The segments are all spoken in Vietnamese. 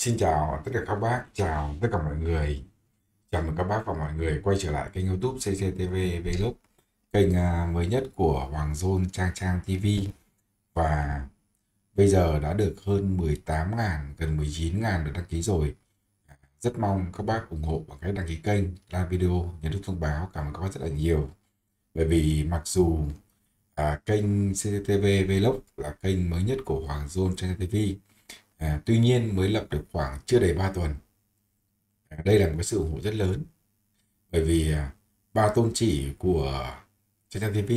Xin chào tất cả các bác, chào tất cả mọi người. Chào mừng các bác và mọi người quay trở lại kênh YouTube CCTV Vlog, kênh mới nhất của Hoàng Zone Trang Trang TV. Và bây giờ đã được hơn 18.000, gần 19.000 được đăng ký rồi. Rất mong các bác ủng hộ bằng cách đăng ký kênh, like video, nhấn nút thông báo. Cảm ơn các bác rất là nhiều. Bởi vì mặc dù kênh CCTV Vlog là kênh mới nhất của Hoàng Zone Trang TV, tuy nhiên mới lập được khoảng chưa đầy 3 tuần. Đây là một cái sự ủng hộ rất lớn. Bởi vì ba tôn chỉ của Chang Chang TV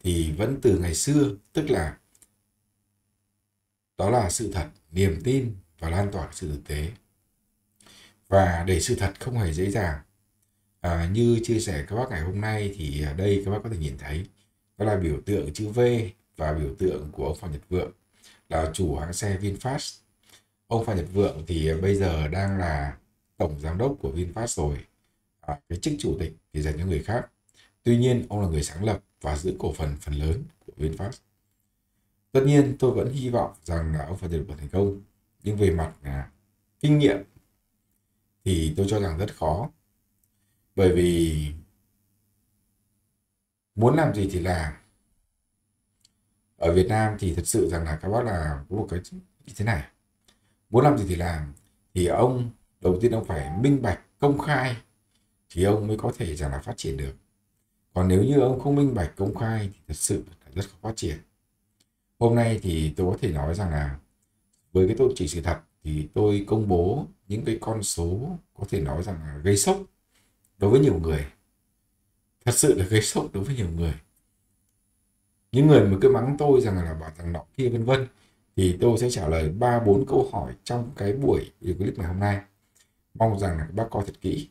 thì vẫn từ ngày xưa, tức là đó là sự thật, niềm tin và lan tỏa sự thực tế. Và để sự thật không hề dễ dàng. Như chia sẻ các bác ngày hôm nay thì đây các bác có thể nhìn thấy, đó là biểu tượng chữ V và biểu tượng của ông Phạm Nhật Vượng, là chủ hãng xe VinFast. Ông Phạm Nhật Vượng thì bây giờ đang là tổng giám đốc của VinFast rồi. Cái chức chủ tịch thì dành cho người khác. Tuy nhiên, ông là người sáng lập và giữ cổ phần phần lớn của VinFast. Tất nhiên, tôi vẫn hy vọng rằng là ông Phạm Nhật Vượng thành công. Nhưng về mặt kinh nghiệm thì tôi cho rằng rất khó. Bởi vì muốn làm gì thì làm. Ở Việt Nam thì thật sự rằng là các bác là có một cái như thế này. Muốn làm gì thì làm. Thì ông, đầu tiên ông phải minh bạch, công khai. Thì ông mới có thể rằng là phát triển được. Còn nếu như ông không minh bạch, công khai thì thật sự là rất khó phát triển. Hôm nay thì tôi có thể nói rằng là với cái tôn chỉ sự thật thì tôi công bố những cái con số có thể nói rằng là gây sốc đối với nhiều người. Thật sự là gây sốc đối với nhiều người. Những người mà cứ mắng tôi rằng là bảo thằng nọ kia vân vân thì tôi sẽ trả lời 3-4 câu hỏi trong cái buổi clip ngày hôm nay. Mong rằng là các bác coi thật kỹ.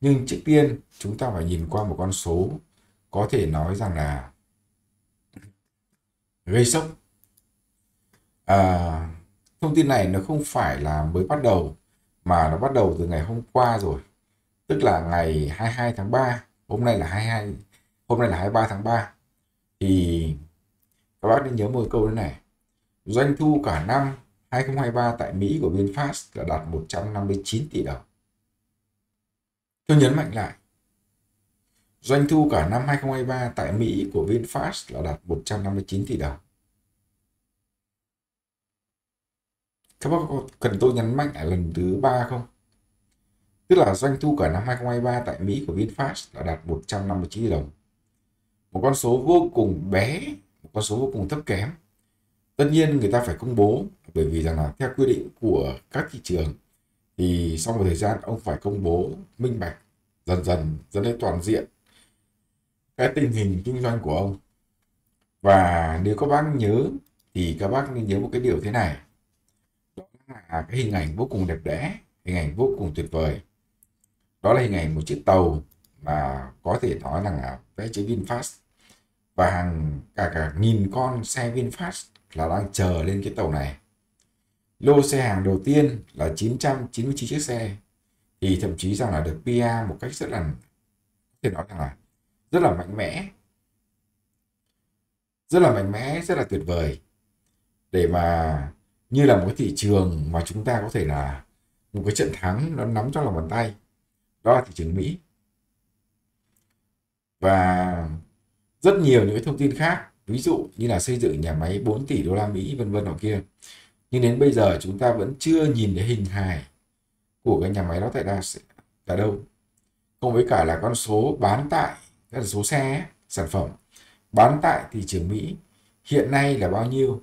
Nhưng trước tiên chúng ta phải nhìn qua một con số có thể nói rằng là gây sốc. Thông tin này nó không phải là mới bắt đầu mà nó bắt đầu từ ngày hôm qua rồi. Tức là ngày 22 tháng 3, hôm nay là 23 tháng 3. Thì các bác nên nhớ một câu thế này. Doanh thu cả năm 2023 tại Mỹ của VinFast là đạt 159 tỷ đồng. Tôi nhấn mạnh lại. Doanh thu cả năm 2023 tại Mỹ của VinFast là đạt 159 tỷ đồng. Các bác có cần tôi nhấn mạnh lại lần thứ 3 không? Tức là doanh thu cả năm 2023 tại Mỹ của VinFast là đạt 159 tỷ đồng. Một con số vô cùng bé, một con số vô cùng thấp kém. Tất nhiên người ta phải công bố, bởi vì rằng là theo quy định của các thị trường thì sau một thời gian ông phải công bố minh bạch, dần dần lên toàn diện cái tình hình kinh doanh của ông. Và nếu các bác nhớ thì các bác nên nhớ một cái điều thế này. Đó là cái hình ảnh vô cùng đẹp đẽ, hình ảnh vô cùng tuyệt vời. Đó là hình ảnh một chiếc tàu mà có thể nói rằng là vé chữ VinFast và cả nghìn con xe VinFast là đang chờ lên cái tàu này. Lô xe hàng đầu tiên là 999 chiếc xe thì thậm chí rằng là được PR một cách rất là, thì nói rằng là rất là mạnh mẽ, rất là tuyệt vời, để mà như là một cái thị trường mà chúng ta có thể là một cái trận thắng nó nắm trong lòng bàn tay, đó là thị trường Mỹ. Và rất nhiều những cái thông tin khác, ví dụ như là xây dựng nhà máy 4 tỷ đô la Mỹ vân vân nào kia. Nhưng đến bây giờ chúng ta vẫn chưa nhìn thấy hình hài của cái nhà máy đó tại đâu. Cùng với cả là con số bán tại, là số xe, sản phẩm bán tại thị trường Mỹ hiện nay là bao nhiêu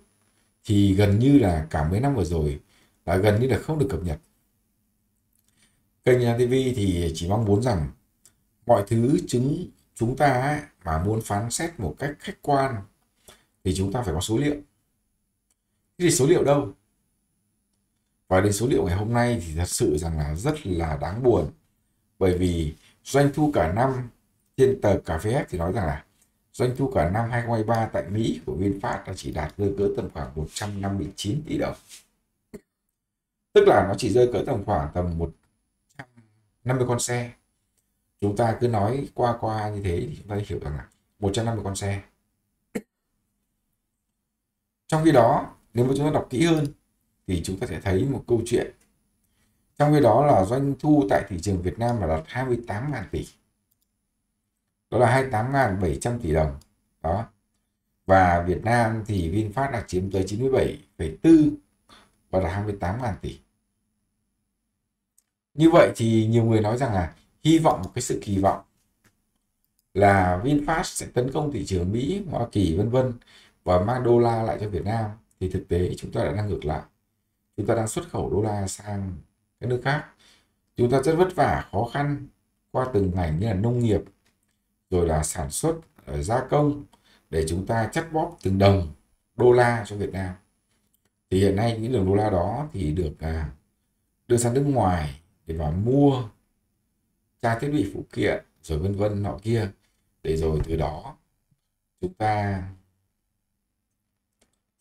thì gần như là cả mấy năm vừa rồi là gần như là không được cập nhật. Kênh Chang TV thì chỉ mong muốn rằng mọi thứ chúng ta mà muốn phán xét một cách khách quan thì chúng ta phải có số liệu. Thế thì số liệu đâu? Và đến số liệu ngày hôm nay thì thật sự rằng là rất là đáng buồn. Bởi vì doanh thu cả năm trên tờ cà phê thì nói rằng là doanh thu cả năm 2023 tại Mỹ của VinFast nó chỉ đạt rơi cỡ tầm khoảng 159 tỷ đồng. Tức là nó chỉ rơi cỡ tầm khoảng tầm 150 con xe. Chúng ta cứ nói qua như thế thì chúng ta hiểu rằng là 150 con xe. Trong khi đó, nếu mà chúng ta đọc kỹ hơn thì chúng ta sẽ thấy một câu chuyện Trong khi đó là doanh thu tại thị trường Việt Nam là đạt 28.000 tỷ. Đó là 28.700 tỷ đồng. Đó. Và Việt Nam thì VinFast đã chiếm tới 97,4 và là 28.000 tỷ. Như vậy thì nhiều người nói rằng là hy vọng một cái sự kỳ vọng là VinFast sẽ tấn công thị trường Mỹ, Hoa Kỳ vân vân và mang đô la lại cho Việt Nam, thì thực tế chúng ta đã đang ngược lại. Chúng ta đang xuất khẩu đô la sang các nước khác. Chúng ta rất vất vả, khó khăn qua từng ngành như là nông nghiệp, rồi là sản xuất, gia công để chúng ta chắt bóp từng đồng đô la cho Việt Nam. Thì hiện nay những đồng đô la đó thì được đưa sang nước ngoài để vào mua trang thiết bị phụ kiện rồi vân vân nọ kia, để rồi từ đó chúng ta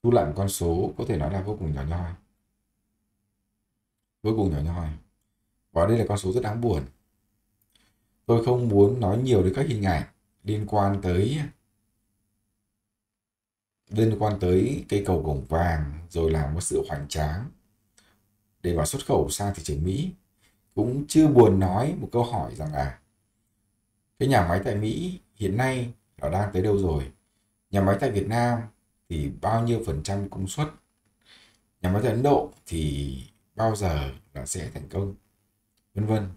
thu lại một con số có thể nói là vô cùng nhỏ nhoi. Vô cùng nhỏ nhoi. Và đây là con số rất đáng buồn. Tôi không muốn nói nhiều đến các hình ảnh liên quan tới cây cầu Cổng Vàng, rồi làm một sự hoành tráng để vào xuất khẩu sang thị trường Mỹ. Cũng chưa buồn nói một câu hỏi rằng là cái nhà máy tại Mỹ hiện nay nó đang tới đâu rồi? Nhà máy tại Việt Nam thì bao nhiêu % công suất? Nhà máy tại Ấn Độ thì bao giờ là sẽ thành công? Vân vân.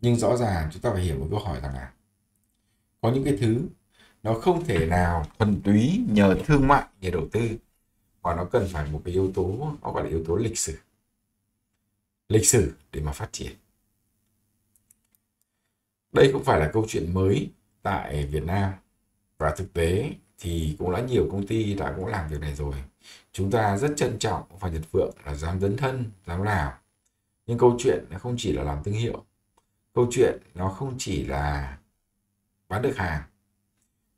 Nhưng rõ ràng chúng ta phải hiểu một câu hỏi rằng là có những cái thứ nó không thể nào thuần túy nhờ thương mại, nhờ đầu tư, và nó cần phải một cái yếu tố, nó gọi là yếu tố lịch sử. Lịch sử để mà phát triển. Đây cũng phải là câu chuyện mới tại Việt Nam. Và thực tế thì cũng đã nhiều công ty đã cũng làm việc này rồi. Chúng ta rất trân trọng Phạm Nhật Vượng là dám dấn thân, dám làm. Nhưng câu chuyện nó không chỉ là làm thương hiệu. Câu chuyện nó không chỉ là bán được hàng.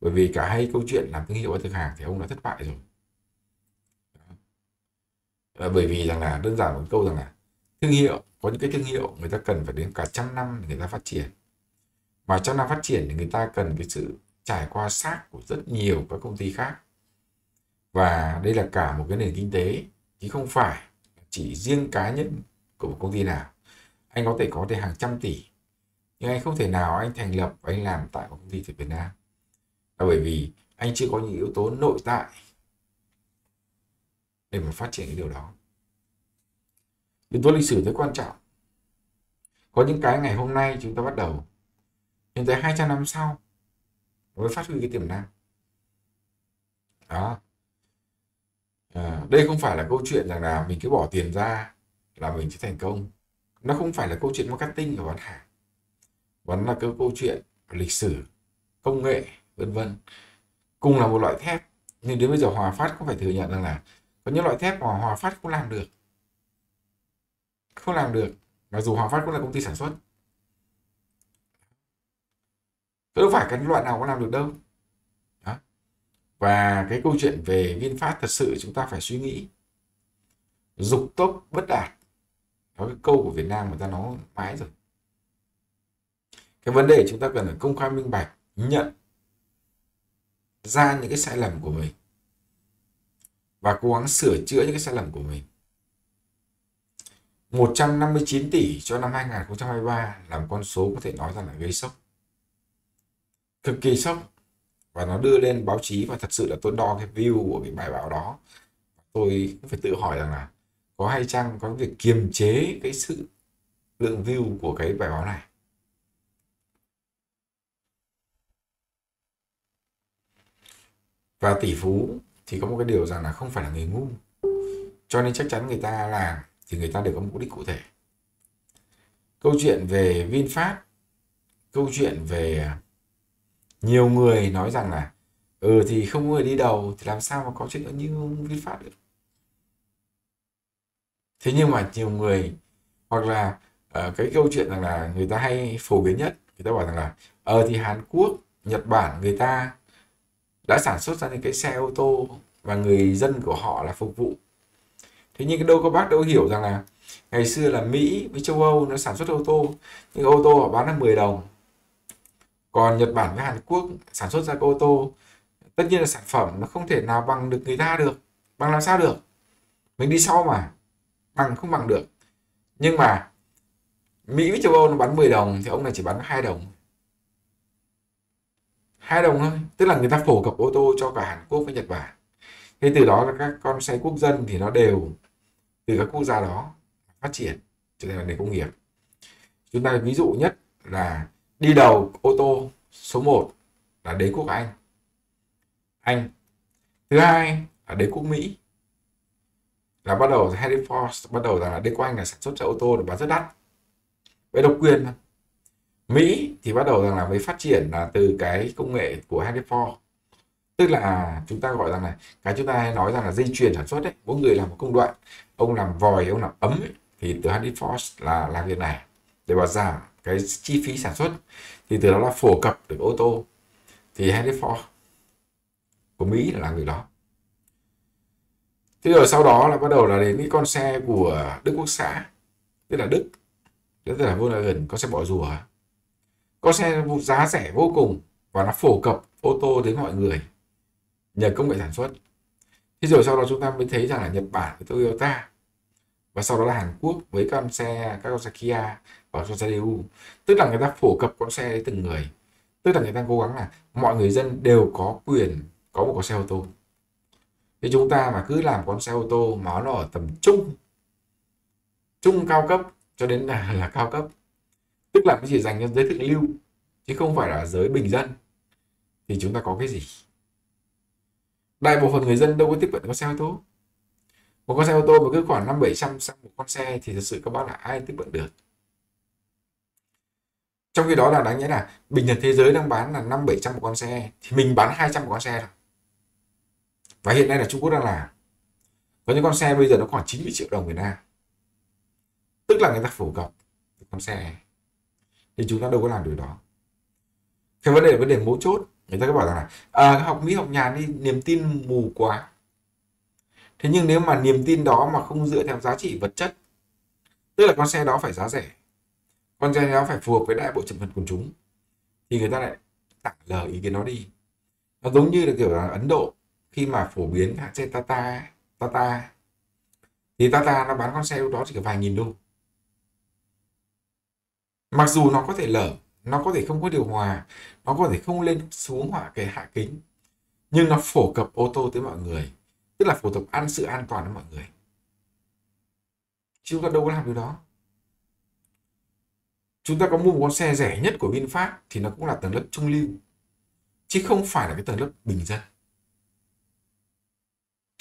Bởi vì cả hai câu chuyện làm thương hiệu bán được hàng thì ông đã thất bại rồi. Bởi vì rằng là đơn giản một câu rằng là thương hiệu, có những cái thương hiệu người ta cần phải đến cả 100 năm để người ta phát triển. Mà 100 năm phát triển thì người ta cần cái sự trải qua xác của rất nhiều các công ty khác. Và đây là cả một cái nền kinh tế, chứ không phải chỉ riêng cá nhân của một công ty nào. Anh có thể có được hàng trăm tỷ, nhưng anh không thể nào anh thành lập và anh làm tại một công ty tại Việt Nam. Là bởi vì anh chưa có những yếu tố nội tại để mà phát triển cái điều đó. Yếu tố lịch sử rất quan trọng. Có những cái ngày hôm nay chúng ta bắt đầu, nhưng tới 200 năm sau mới phát huy cái tiềm năng. Đó. Đây không phải là câu chuyện rằng là mình cứ bỏ tiền ra là mình sẽ thành công. Nó không phải là câu chuyện marketing ở bán hàng. Vẫn là cái câu chuyện lịch sử, công nghệ, vân vân. Cùng là một loại thép, nhưng đến bây giờ Hòa Phát cũng phải thừa nhận rằng là có những loại thép mà Hòa Phát cũng làm được. Không làm được, mặc dù Hòa Phát cũng là công ty sản xuất. Đâu phải cái loại nào cũng làm được đâu. Đó. Và cái câu chuyện về VinFast thật sự chúng ta phải suy nghĩ. Dục tốc bất đạt. Đó, cái câu của Việt Nam người ta nói mãi rồi. Cái vấn đề chúng ta cần phải công khai minh bạch, nhận ra những cái sai lầm của mình và cố gắng sửa chữa những cái sai lầm của mình. 159 tỷ cho năm 2023 là một con số có thể nói rằng là gây sốc. Cực kỳ sốc. Và nó đưa lên báo chí, và thật sự là tôi đo cái view của cái bài báo đó. Tôi cũng phải tự hỏi rằng là có hay chăng có việc kiềm chế cái sự lượng view của cái bài báo này. Và tỷ phú thì có một cái điều rằng là không phải là người ngu. Cho nên chắc chắn người ta làm thì người ta đều có mục đích cụ thể. Câu chuyện về VinFast, câu chuyện về nhiều người nói rằng là thì không có người đi đầu thì làm sao mà có chuyện như VinFast được. Thế nhưng mà nhiều người, hoặc là cái câu chuyện rằng là người ta hay phổ biến nhất, người ta bảo rằng là thì Hàn Quốc, Nhật Bản người ta đã sản xuất ra những cái xe ô tô và người dân của họ là phục vụ. Thế nhưng đâu có bác đâu hiểu rằng là ngày xưa là Mỹ với châu Âu nó sản xuất ô tô, nhưng ô tô họ bán là 10 đồng. Còn Nhật Bản với Hàn Quốc sản xuất ra ô tô, tất nhiên là sản phẩm nó không thể nào bằng được người ta được. Bằng làm sao được? Mình đi sau mà, bằng không bằng được. Nhưng mà Mỹ với châu Âu nó bán 10 đồng thì ông này chỉ bán 2 đồng. 2 đồng thôi. Tức là người ta phổ cập ô tô cho cả Hàn Quốc với Nhật Bản. Thế từ đó là các con xe quốc dân thì nó đều từ các quốc gia đó phát triển trở thành nền công nghiệp. Chúng ta ví dụ nhất là đi đầu ô tô số 1 là đế quốc Anh. Thứ hai là đế quốc Mỹ. Là bắt đầu Henry Ford, bắt đầu là đế quốc Anh là sản xuất ra ô tô để bán rất đắt. Về độc quyền mà. Mỹ thì bắt đầu rằng là mới phát triển là từ cái công nghệ của Henry Ford. Tức là chúng ta gọi rằng là cái chúng ta hay nói rằng là dây chuyền sản xuất đấy, mỗi người làm một công đoạn, ông làm vòi, ông làm ấm ấy, thì từ Henry Ford là làm việc này để bảo giảm cái chi phí sản xuất, thì từ đó là phổ cập được ô tô, thì Henry Ford của Mỹ là người đó. Thế rồi sau đó là bắt đầu là đến cái con xe của Đức Quốc xã, tức là Đức, tức là Volkswagen, con xe bọ rùa, con xe giá rẻ vô cùng và nó phổ cập ô tô đến mọi người nhờ công nghệ sản xuất. Thế rồi sau đó chúng ta mới thấy rằng là Nhật Bản với Toyota, và sau đó là Hàn Quốc với các con xe Kia và con xe DU. Tức là người ta phổ cập con xe đến từng người, tức là người ta cố gắng là mọi người dân đều có quyền có một con xe ô tô. Thì chúng ta mà cứ làm con xe ô tô mà nó ở tầm trung cao cấp cho đến là cao cấp, tức là nó chỉ dành cho giới thượng lưu chứ không phải là giới bình dân, thì chúng ta có cái gì? Đại bộ phận người dân đâu có tiếp cận con xe ô tô. Một con xe ô tô mà cứ khoảng 500-700 sang một con xe thì thật sự các bạn là ai tiếp cận được. Trong khi đó là đáng nhẽ là bình thường thế giới đang bán là 500-700 một con xe, thì mình bán 200 một con xe thôi. Và hiện nay là Trung Quốc đang làm. Có những con xe bây giờ nó khoảng 90 triệu đồng Việt Nam. Tức là người ta phổ cập con xe, thì chúng ta đâu có làm điều đó. Cái vấn đề mấu chốt, người ta cứ bảo rằng là học Mỹ học nhà đi, niềm tin mù quá. Thế nhưng nếu mà niềm tin đó mà không dựa theo giá trị vật chất, tức là con xe đó phải giá rẻ, con xe đó phải phù hợp với đại bộ phận quần chúng, thì người ta lại tặng lờ ý kiến nó đi. Nó giống như là kiểu là Ấn Độ khi mà phổ biến hãng xe Tata, thì Tata nó bán con xe lúc đó chỉ có vài nghìn đô. Mặc dù nó có thể lở, nó có thể không có điều hòa, nó có thể không lên xuống hoặc cái hạ kính, nhưng nó phổ cập ô tô tới mọi người, tức là phổ cập sự an toàn với mọi người. Chúng ta đâu có làm điều đó. Chúng ta có mua một con xe rẻ nhất của VinFast thì nó cũng là tầng lớp trung lưu, chứ không phải là cái tầng lớp bình dân.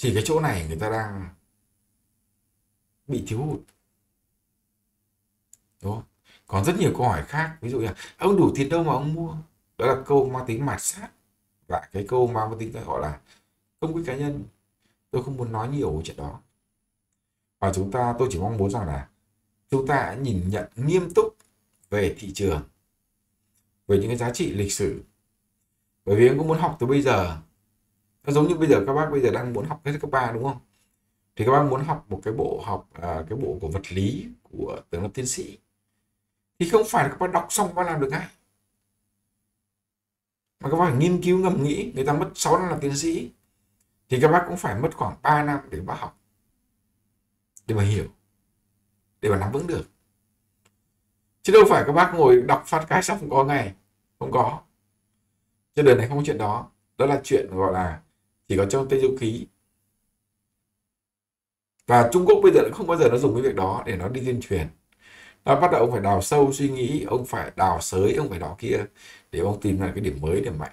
Thì cái chỗ này người ta đang bị thiếu hụt. Đúng không? Còn rất nhiều câu hỏi khác, ví dụ như là ông đủ tiền đâu mà ông mua. Đó là câu mang tính mạt sát và cái câu mang tính gọi là công kích cá nhân. Tôi không muốn nói nhiều về chuyện đó. Và tôi chỉ mong muốn rằng là chúng ta hãy nhìn nhận nghiêm túc về thị trường, về những cái giá trị lịch sử. Bởi vì em cũng muốn học từ bây giờ. Nó giống như bây giờ các bác bây giờ đang muốn học hết cấp 3 đúng không? Thì các bác muốn học một cái bộ học cái bộ của vật lý của tầng lớp tiến sĩ. Thì không phải là các bác đọc xong các bác làm được ngay. Mà các bác phải nghiên cứu ngầm nghĩ, người ta mất 6 năm làm tiến sĩ. Thì các bác cũng phải mất khoảng 3 năm để bác học, để mà hiểu, để mà nắm vững được. Chứ đâu phải các bác ngồi đọc phát cái xong không có ngày. Không có. Chứ đời này không có chuyện đó. Đó là chuyện gọi là chỉ có trong tây du ký. Và Trung Quốc bây giờ không bao giờ nó dùng cái việc đó để nó đi tuyên truyền. Nó bắt đầu ông phải đào sâu suy nghĩ, ông phải đào sới, ông phải đào kia để ông tìm ra cái điểm mới, điểm mạnh.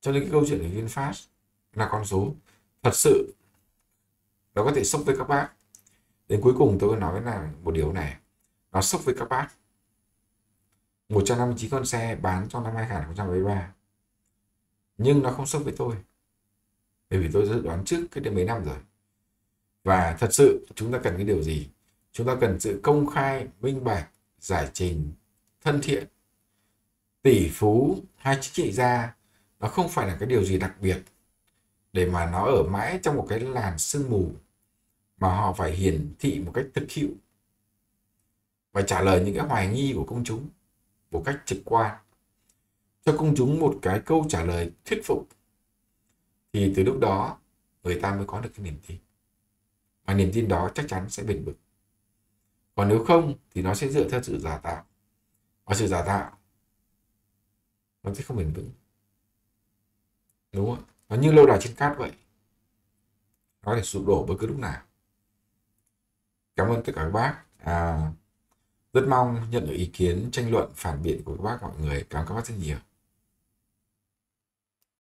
Cho nên cái câu chuyện của VinFast là con số thật sự nó có thể sốc với các bác. Đến cuối cùng tôi nói là một điều này, nó sốc với các bác. 159 con xe bán trong năm 2023, nhưng nó không sốc với tôi, bởi vì tôi dự đoán trước cái đến mấy năm rồi. Và thật sự chúng ta cần cái điều gì? Chúng ta cần sự công khai, minh bạch, giải trình, thân thiện. Tỷ phú hay chính trị gia nó không phải là cái điều gì đặc biệt để mà nó ở mãi trong một cái làn sương mù, mà họ phải hiển thị một cách thực hữu và trả lời những cái hoài nghi của công chúng một cách trực quan, cho công chúng một cái câu trả lời thuyết phục. Thì từ lúc đó người ta mới có được cái niềm tin, và niềm tin đó chắc chắn sẽ bền vững. Còn nếu không thì nó sẽ dựa theo sự giả tạo. Và sự giả tạo nó sẽ không bền vững. Đúng không? Nó như lâu đài trên cát vậy. Nó để sụp đổ bất cứ lúc nào. Cảm ơn tất cả các bác. Rất mong nhận được ý kiến, tranh luận, phản biện của các bác mọi người. Cảm ơn các bác rất nhiều.